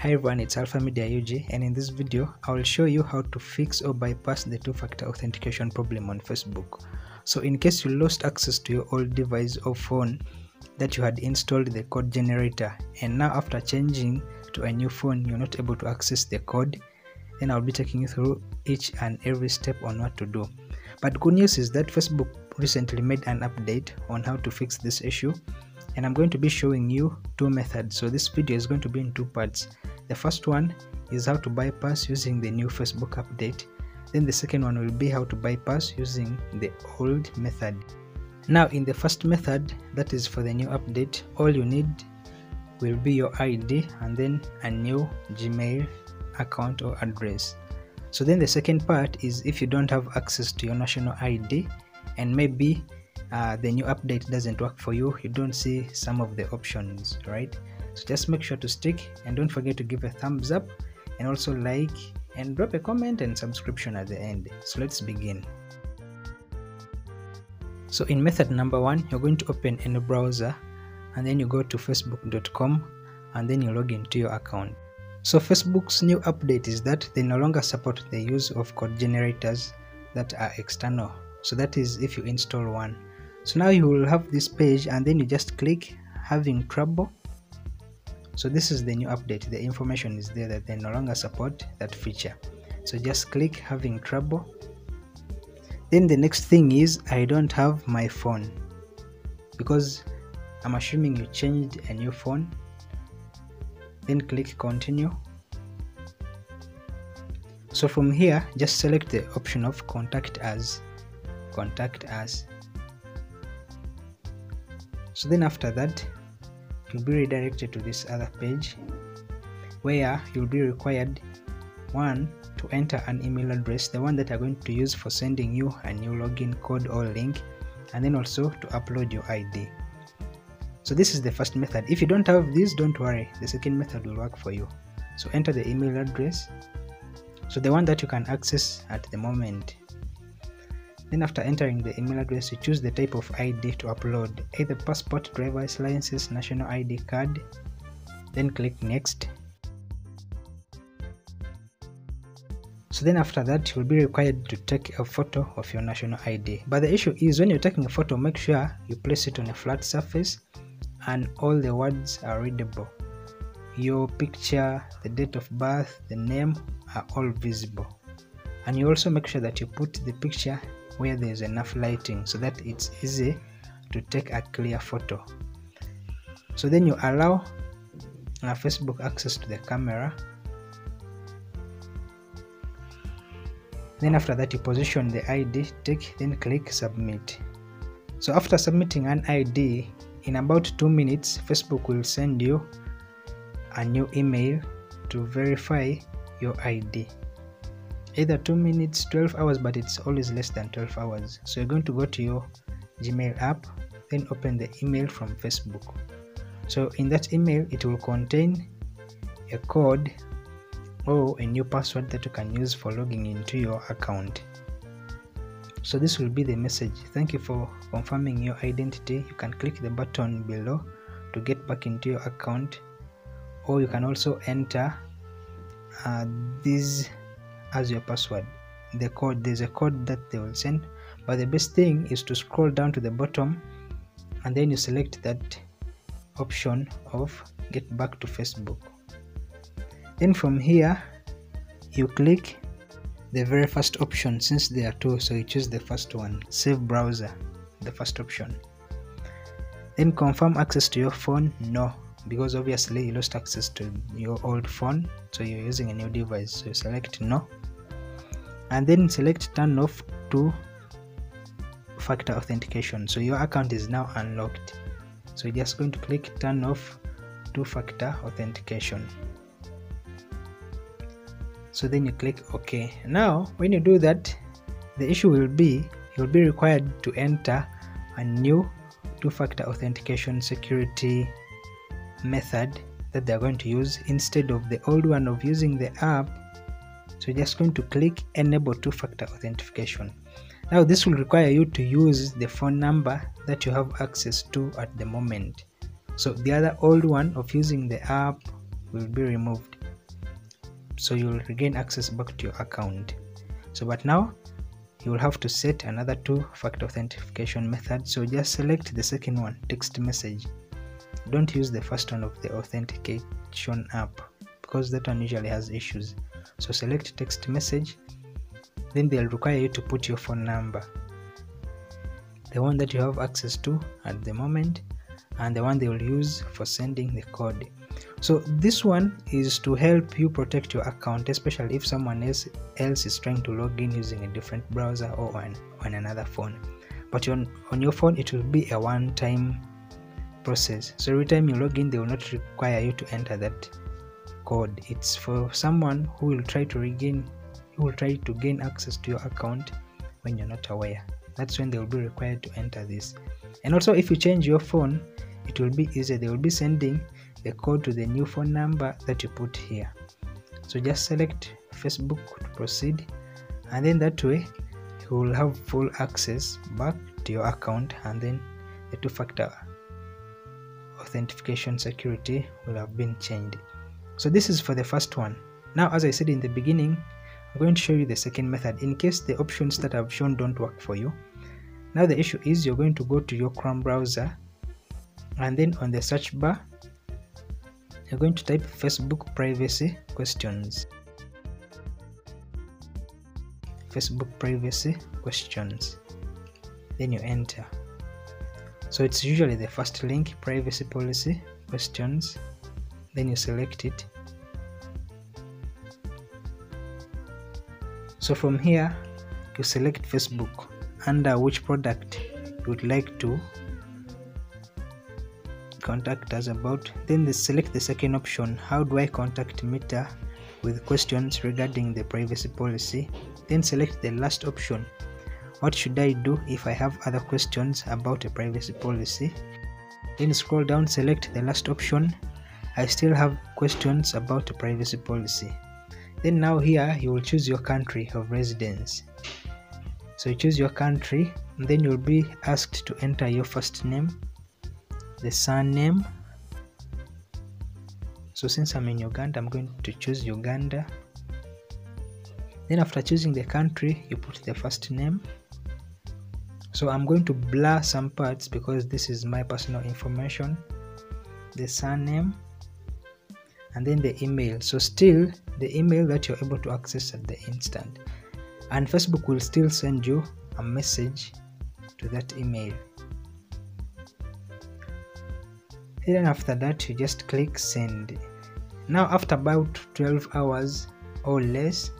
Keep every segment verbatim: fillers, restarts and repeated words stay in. Hi everyone, it's Alpha Media U G, and in this video I will show you how to fix or bypass the two-factor authentication problem on Facebook. So in case you lost access to your old device or phone that you had installed the code generator, and now after changing to a new phone you're not able to access the code, then I'll be taking you through each and every step on what to do. But good news is that Facebook recently made an update on how to fix this issue, and I'm going to be showing you two methods. So this video is going to be in two parts. The first one is how to bypass using the new Facebook update. Then the second one will be how to bypass using the old method. Now in the first method, that is for the new update, all you need will be your I D and then a new Gmail account or address. So then the second part is if you don't have access to your national I D and maybe uh, the new update doesn't work for you, you don't see some of the options, right? So just make sure to stick, and don't forget to give a thumbs up and also like and drop a comment and subscription at the end. So let's begin. So in method number one, you're going to open any browser and then you go to facebook dot com and then you log into your account. So Facebook's new update is that they no longer support the use of code generators that are external. So that is if you install one. So now you will have this page and then you just click having trouble. So this is the new update, the information is there that they no longer support that feature. So just click having trouble. Then the next thing is I don't have my phone, because I'm assuming you changed a new phone. Then click continue. So from here just select the option of contact us, contact us. So then after that you'll be redirected to this other page where you'll be required, one, to enter an email address, the one that I'm going to use for sending you a new login code or link, and then also to upload your I D. So this is the first method. If you don't have this, don't worry, the second method will work for you. So enter the email address, so the one that you can access at the moment. Then after entering the email address, you choose the type of I D to upload, either passport, driver's license, national I D card. Then click next. So then after that you will be required to take a photo of your national I D. But the issue is when you're taking a photo, make sure you place it on a flat surface and all the words are readable. Your picture, the date of birth, the name are all visible. And you also make sure that you put the picture where there is enough lighting so that it's easy to take a clear photo. So then you allow uh, Facebook access to the camera. Then after that you position the I D, take, then click submit. So after submitting an I D, in about two minutes Facebook will send you a new email to verify your I D. Either two minutes, twelve hours, but it's always less than twelve hours. So you're going to go to your Gmail app, then open the email from Facebook. So in that email it will contain a code or a new password that you can use for logging into your account. So this will be the message: thank you for confirming your identity. You can click the button below to get back into your account, or you can also enter uh, these as your password. The code, there's a code that they will send, but the best thing is to scroll down to the bottom and then you select that option of get back to Facebook. Then from here you click the very first option, since there are two, so you choose the first one, save browser, the first option. Then confirm access to your phone, no, because obviously you lost access to your old phone, so you're using a new device, so you select no. And then select turn off two factor authentication, so your account is now unlocked. So you're just going to click turn off two factor authentication. So then you click OK. Now when you do that, the issue will be you'll be required to enter a new two-factor authentication security method that they're going to use instead of the old one of using the app. So you're just going to click enable two-factor authentication. Now this will require you to use the phone number that you have access to at the moment. So the other old one of using the app will be removed. so you'll regain access back to your account. So but now you will have to set another two-factor authentication method, so just select the second one, text message. Don't use the first one of the authentication app because that one usually has issues. So select text message, then they'll require you to put your phone number, the one that you have access to at the moment, and the one they will use for sending the code. So this one is to help you protect your account, especially if someone else else is trying to log in using a different browser or on, on another phone. But on, on your phone, it will be a one-time process. So every time you log in, they will not require you to enter that code. It's for someone who will try to regain, who will try to gain access to your account when you're not aware. That's when they will be required to enter this. And also, if you change your phone, it will be easier. They will be sending the code to the new phone number that you put here. So just select Facebook to proceed, and then that way you will have full access back to your account, and then the two-factor authentication security will have been changed. So this is for the first one. Now, as I said in the beginning, I'm going to show you the second method in case the options that I've shown don't work for you. Now the issue is you're going to go to your Chrome browser, and then on the search bar you're going to type Facebook privacy questions. Facebook privacy questions. Then you enter. So it's usually the first link, privacy policy questions. Then you select it. So from here you select Facebook, under which product you would like to contact us about. Then they select the second option, how do I contact Meta with questions regarding the privacy policy. Then select the last option, what should I do if I have other questions about a privacy policy. Then scroll down, select the last option, I still have questions about a privacy policy. Then now here you will choose your country of residence. So you choose your country, and then you'll be asked to enter your first name, the surname. So since I'm in Uganda, I'm going to choose Uganda. Then after choosing the country, you put the first name. So I'm going to blur some parts because this is my personal information, the surname, and then the email. So still the email that you're able to access at the instant. And Facebook will still send you a message to that email. Then after that you just click send. Now after about twelve hours or less,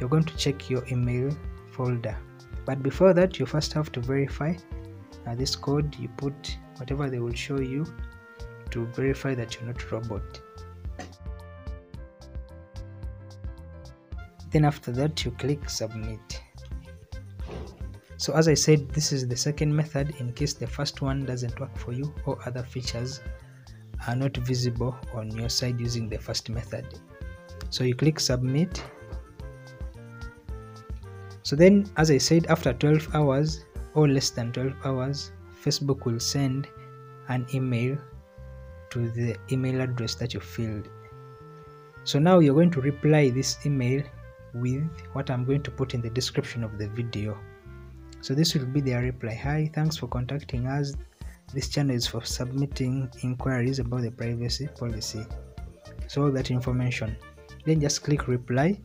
you're going to check your email folder. But before that, you first have to verify uh, this code. You put whatever they will show you to verify that you're not a robot. Then after that you click submit. So as I said, this is the second method in case the first one doesn't work for you or other features are not visible on your side using the first method. So you click submit. So then, as I said, after twelve hours or less than twelve hours, Facebook will send an email to the email address that you filled. So now you're going to reply this email with what I'm going to put in the description of the video. So this will be their reply. Hi, thanks for contacting us. This channel is for submitting inquiries about the privacy policy. So all that information. Then just click reply.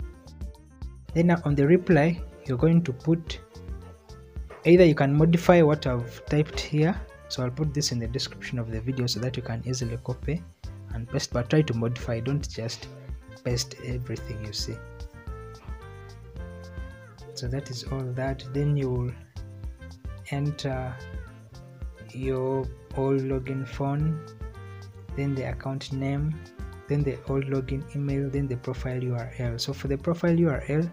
Then now on the reply, you're going to put, either you can modify what I've typed here. So I'll put this in the description of the video so that you can easily copy and paste, but try to modify, don't just paste everything you see. So that is all that. Then you will enter your old login phone, then the account name, then the old login email, then the profile U R L. So for the profile U R L,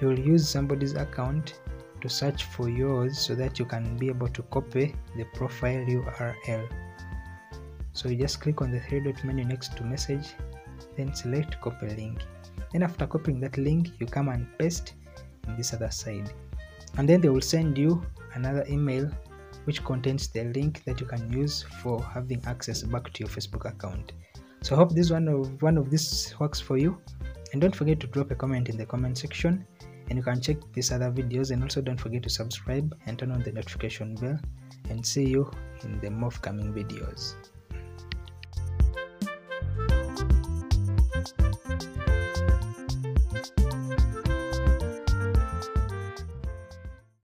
you'll use somebody's account to search for yours so that you can be able to copy the profile U R L. So you just click on the three dot menu next to message, then select copy link. Then after copying that link, you come and paste this other side, and then they will send you another email which contains the link that you can use for having access back to your Facebook account. So I hope this one of one of this works for you, And don't forget to drop a comment in the comment section, and you can check these other videos, and also don't forget to subscribe and turn on the notification bell, and see you in the more coming videos.